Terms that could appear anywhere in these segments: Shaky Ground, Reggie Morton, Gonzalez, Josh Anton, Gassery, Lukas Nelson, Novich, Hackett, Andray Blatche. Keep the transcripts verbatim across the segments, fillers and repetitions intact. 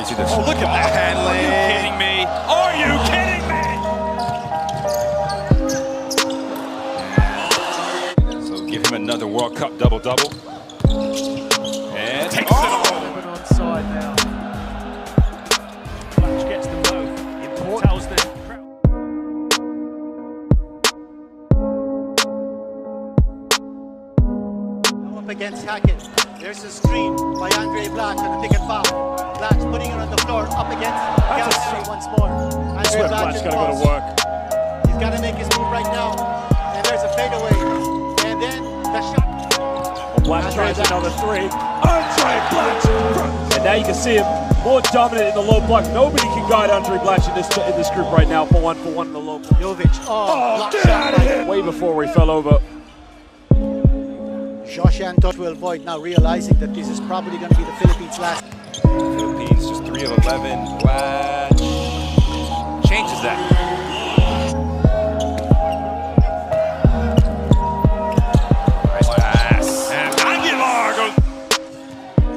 easy this. Oh, look at that handling. Are you kidding me? Are you kidding me? So give him another World Cup double-double. And takes oh. it all. On side now. Blatche gets them both. Important. Tells them. Against Hackett. There's a screen by Andray Blatche and a pick and foul. Blatche putting it on the floor, up against Gassery once more. Andray Blatche's got to go to work. He's got to make his move right now. And there's a fadeaway. And then the shot. Well, Blatche tries another three. Andray Blatche! And now you can see him more dominant in the low block. Nobody can guide Andray Blatche in this in this group right now. For one, for one in the low block. Novich. Oh, oh get out of here! Way before we fell over. Josh Anton to avoid now, realizing that this is probably going to be the Philippines' last. Philippines just three of eleven. Blatche changes that. Nice pass. And Aguilar goes.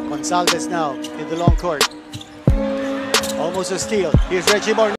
Gonzalez now in the long court. Almost a steal. Here's Reggie Morton.